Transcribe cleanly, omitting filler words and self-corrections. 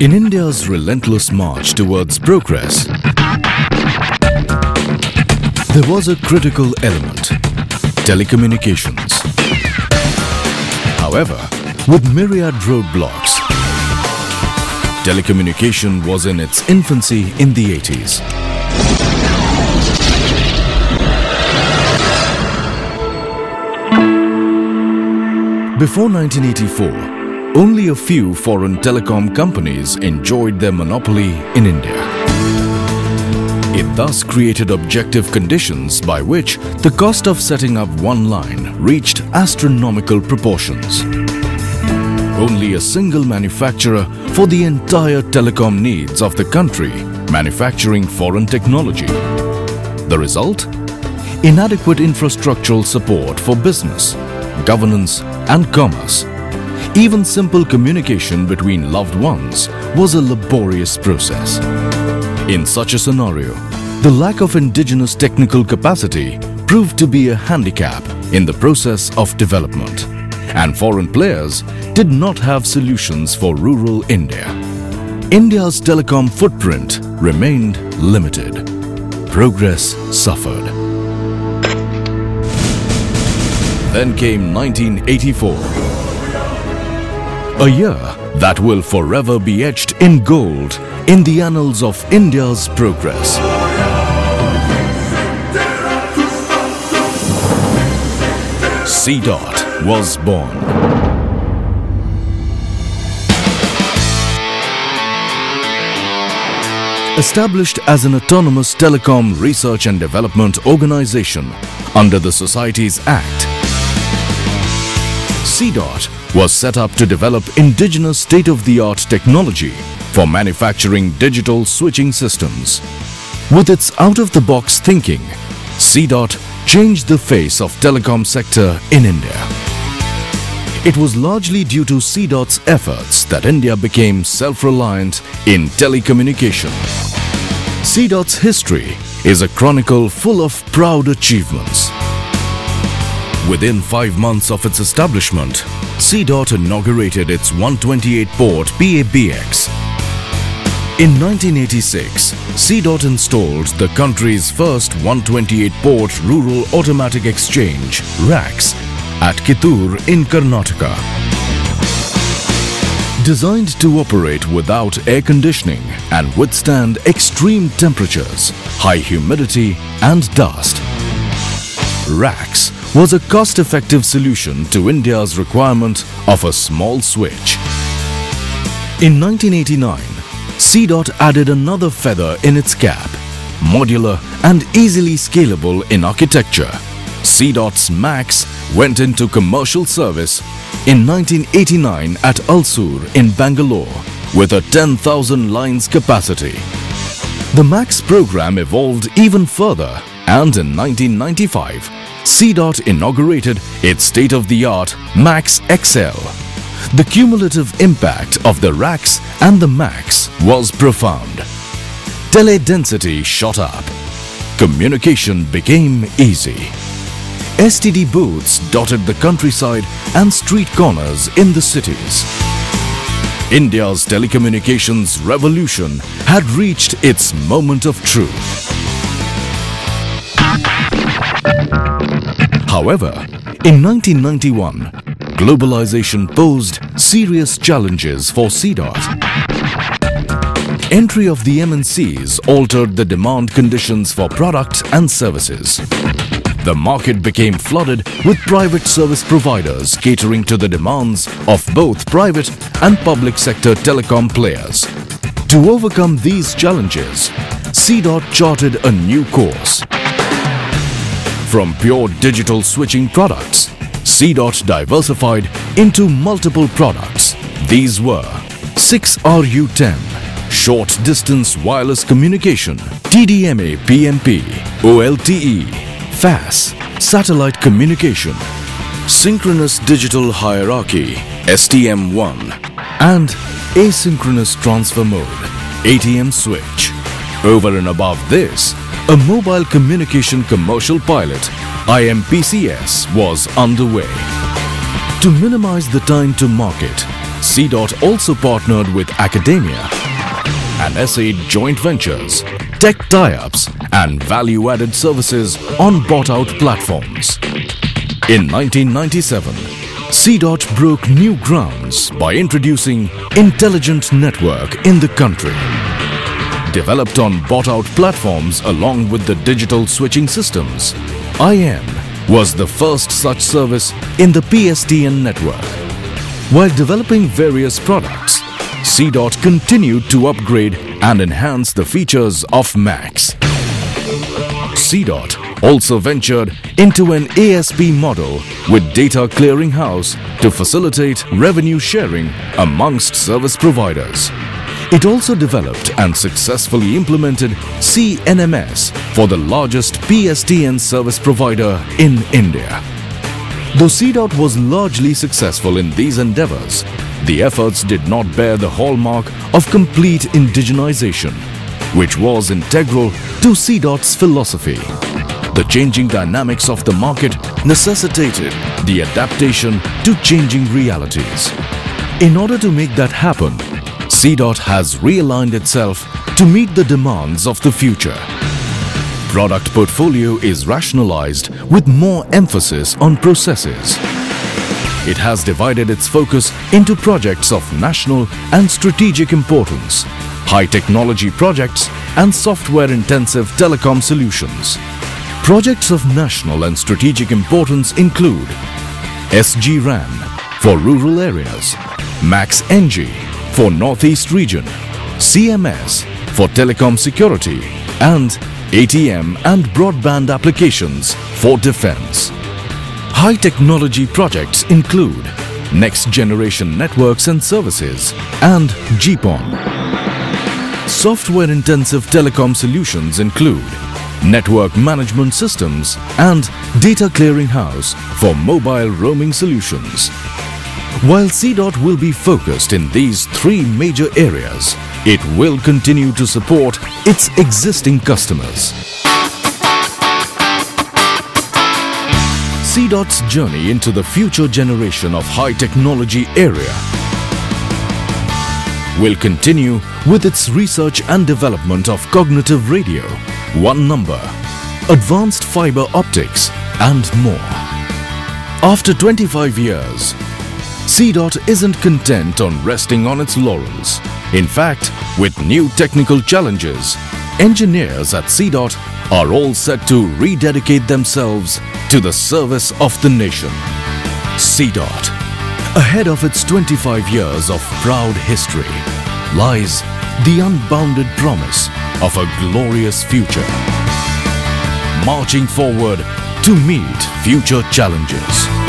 In India's relentless march towards progress, there was a critical element: telecommunications. However, with myriad roadblocks, telecommunication was in its infancy in the 80s. Before 1984, only a few foreign telecom companies enjoyed their monopoly in India. It thus created objective conditions by which the cost of setting up one line reached astronomical proportions. Only a single manufacturer for the entire telecom needs of the country, manufacturing foreign technology. The result? Inadequate infrastructural support for business, governance and commerce. Even simple communication between loved ones was a laborious process. In such a scenario, the lack of indigenous technical capacity proved to be a handicap in the process of development, and foreign players did not have solutions for rural India. India's telecom footprint remained limited. Progress suffered. Then came 1984. A year that will forever be etched in gold in the annals of India's progress. C-DOT was born. Established as an autonomous telecom research and development organization under the Societies Act, C-DOT was set up to develop indigenous state-of-the-art technology for manufacturing digital switching systems. With its out-of-the-box thinking, C-DOT changed the face of telecom sector in India. It was largely due to C-DOT's efforts that India became self-reliant in telecommunication. C-DOT's history is a chronicle full of proud achievements. Within 5 months of its establishment, C-DOT inaugurated its 128-port PABX. In 1986, C-DOT installed the country's first 128-port rural automatic exchange, RAX, at Kitur in Karnataka. Designed to operate without air conditioning and withstand extreme temperatures, high humidity and dust, RAX was a cost-effective solution to India's requirement of a small switch. In 1989, C-DOT added another feather in its cap. Modular and easily scalable in architecture, C-DOT's MAX went into commercial service in 1989 at Ulsur in Bangalore with a 10,000 lines capacity. The MAX program evolved even further, and in 1995, C-DOT inaugurated its state-of-the-art MAX XL. The cumulative impact of the RAX and the MAX was profound. Tele-density shot up. Communication became easy. STD booths dotted the countryside and street corners in the cities. India's telecommunications revolution had reached its moment of truth. However, in 1991, globalization posed serious challenges for C-DOT. Entry of the MNCs altered the demand conditions for products and services. The market became flooded with private service providers catering to the demands of both private and public sector telecom players. To overcome these challenges, C-DOT charted a new course. From pure digital switching products, C-DOT diversified into multiple products. These were 6RU10, Short Distance Wireless Communication, TDMA PMP, OLTE, FAS, Satellite Communication, Synchronous Digital Hierarchy, STM1, and Asynchronous Transfer Mode, ATM Switch. Over and above this, a mobile communication commercial pilot, IMPCS, was underway. To minimize the time to market, C-DOT also partnered with academia and essayed joint ventures, tech tie-ups and value-added services on bought-out platforms. In 1997, C-DOT broke new grounds by introducing Intelligent Network in the country. Developed on bought-out platforms along with the digital switching systems, IM was the first such service in the PSTN network. While developing various products, C-DOT continued to upgrade and enhance the features of MAX. C-DOT also ventured into an ASP model with Data Clearinghouse to facilitate revenue sharing amongst service providers. It also developed and successfully implemented CNMS for the largest PSTN service provider in India. Though C-DOT was largely successful in these endeavors, the efforts did not bear the hallmark of complete indigenization, which was integral to C-DOT's philosophy. The changing dynamics of the market necessitated the adaptation to changing realities. In order to make that happen, C-DOT has realigned itself to meet the demands of the future. Product portfolio is rationalized with more emphasis on processes. It has divided its focus into projects of national and strategic importance, high technology projects and software-intensive telecom solutions. Projects of national and strategic importance include SG-RAN for rural areas, MaxNG for Northeast region, CMS for telecom security, and ATM and broadband applications for defense. High technology projects include next generation networks and services and GPON. Software intensive telecom solutions include network management systems and data clearinghouse for mobile roaming solutions. While C-DOT will be focused in these three major areas, it will continue to support its existing customers. C-DOT's journey into the future generation of high technology area will continue with its research and development of cognitive radio, one number, advanced fiber optics and more. After 25 years, C-DOT isn't content on resting on its laurels. In fact, with new technical challenges, engineers at C-DOT are all set to rededicate themselves to the service of the nation. C-DOT, ahead of its 25 years of proud history, lies the unbounded promise of a glorious future, marching forward to meet future challenges.